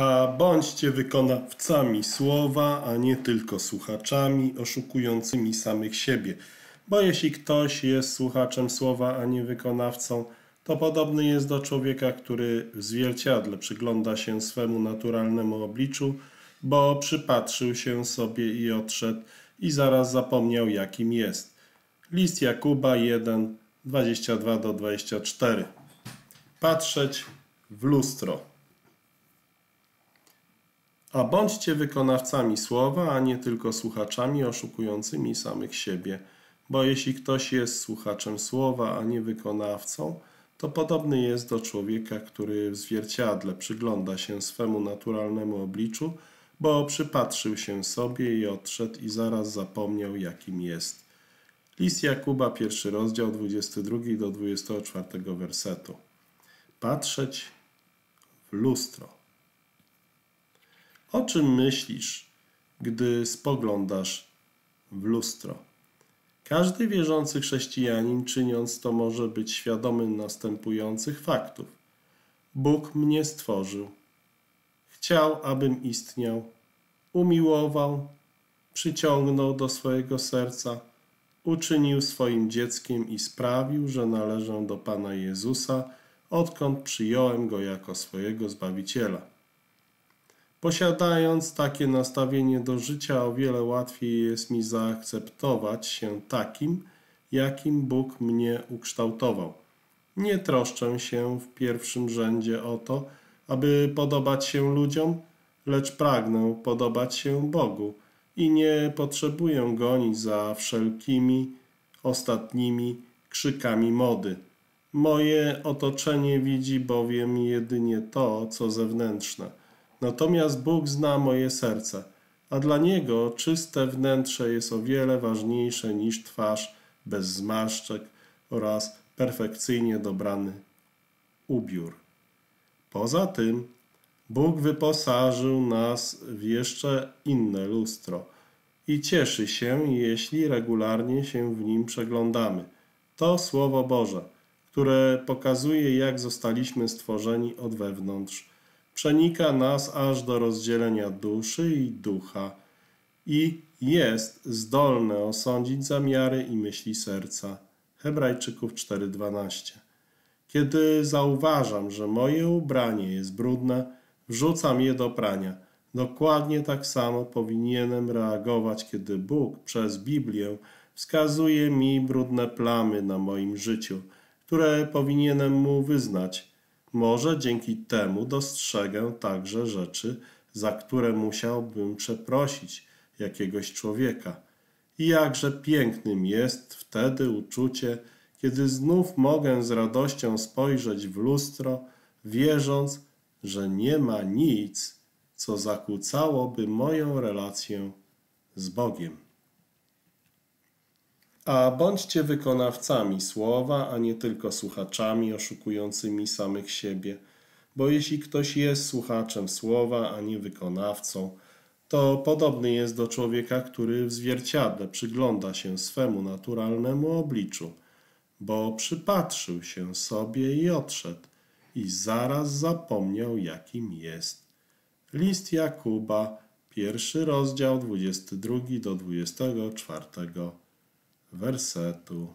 A bądźcie wykonawcami słowa, a nie tylko słuchaczami oszukującymi samych siebie. Bo jeśli ktoś jest słuchaczem słowa, a nie wykonawcą, to podobny jest do człowieka, który w zwierciadle przygląda się swemu naturalnemu obliczu, bo przypatrzył się sobie i odszedł i zaraz zapomniał, jakim jest. List Jakuba 1, 22-24. Patrzeć w lustro. A bądźcie wykonawcami słowa, a nie tylko słuchaczami oszukującymi samych siebie. Bo jeśli ktoś jest słuchaczem słowa, a nie wykonawcą, to podobny jest do człowieka, który w zwierciadle przygląda się swemu naturalnemu obliczu, bo przypatrzył się sobie i odszedł i zaraz zapomniał, jakim jest. List Jakuba, 1 rozdział, 22-24 wersetu. Patrzeć w lustro. O czym myślisz, gdy spoglądasz w lustro? Każdy wierzący chrześcijanin, czyniąc to, może być świadomy następujących faktów. Bóg mnie stworzył. Chciał, abym istniał. Umiłował. Przyciągnął do swojego serca. Uczynił swoim dzieckiem i sprawił, że należę do Pana Jezusa, odkąd przyjąłem Go jako swojego Zbawiciela. Posiadając takie nastawienie do życia, o wiele łatwiej jest mi zaakceptować się takim, jakim Bóg mnie ukształtował. Nie troszczę się w pierwszym rzędzie o to, aby podobać się ludziom, lecz pragnę podobać się Bogu i nie potrzebuję gonić za wszelkimi ostatnimi krzykami mody. Moje otoczenie widzi bowiem jedynie to, co zewnętrzne. Natomiast Bóg zna moje serce, a dla Niego czyste wnętrze jest o wiele ważniejsze niż twarz bez zmarszczek oraz perfekcyjnie dobrany ubiór. Poza tym Bóg wyposażył nas w jeszcze inne lustro i cieszy się, jeśli regularnie się w nim przeglądamy. To Słowo Boże, które pokazuje, jak zostaliśmy stworzeni od wewnątrz. Przenika nas aż do rozdzielenia duszy i ducha i jest zdolne osądzić zamiary i myśli serca. Hebrajczyków 4:12. Kiedy zauważam, że moje ubranie jest brudne, wrzucam je do prania. Dokładnie tak samo powinienem reagować, kiedy Bóg przez Biblię wskazuje mi brudne plamy na moim życiu, które powinienem Mu wyznać. Może dzięki temu dostrzegę także rzeczy, za które musiałbym przeprosić jakiegoś człowieka. I jakże pięknym jest wtedy uczucie, kiedy znów mogę z radością spojrzeć w lustro, wierząc, że nie ma nic, co zakłócałoby moją relację z Bogiem. A bądźcie wykonawcami słowa, a nie tylko słuchaczami oszukującymi samych siebie. Bo jeśli ktoś jest słuchaczem słowa, a nie wykonawcą, to podobny jest do człowieka, który w zwierciadle przygląda się swemu naturalnemu obliczu, bo przypatrzył się sobie i odszedł i zaraz zapomniał, jakim jest. List Jakuba, 1 rozdział, 22-24 wersetu.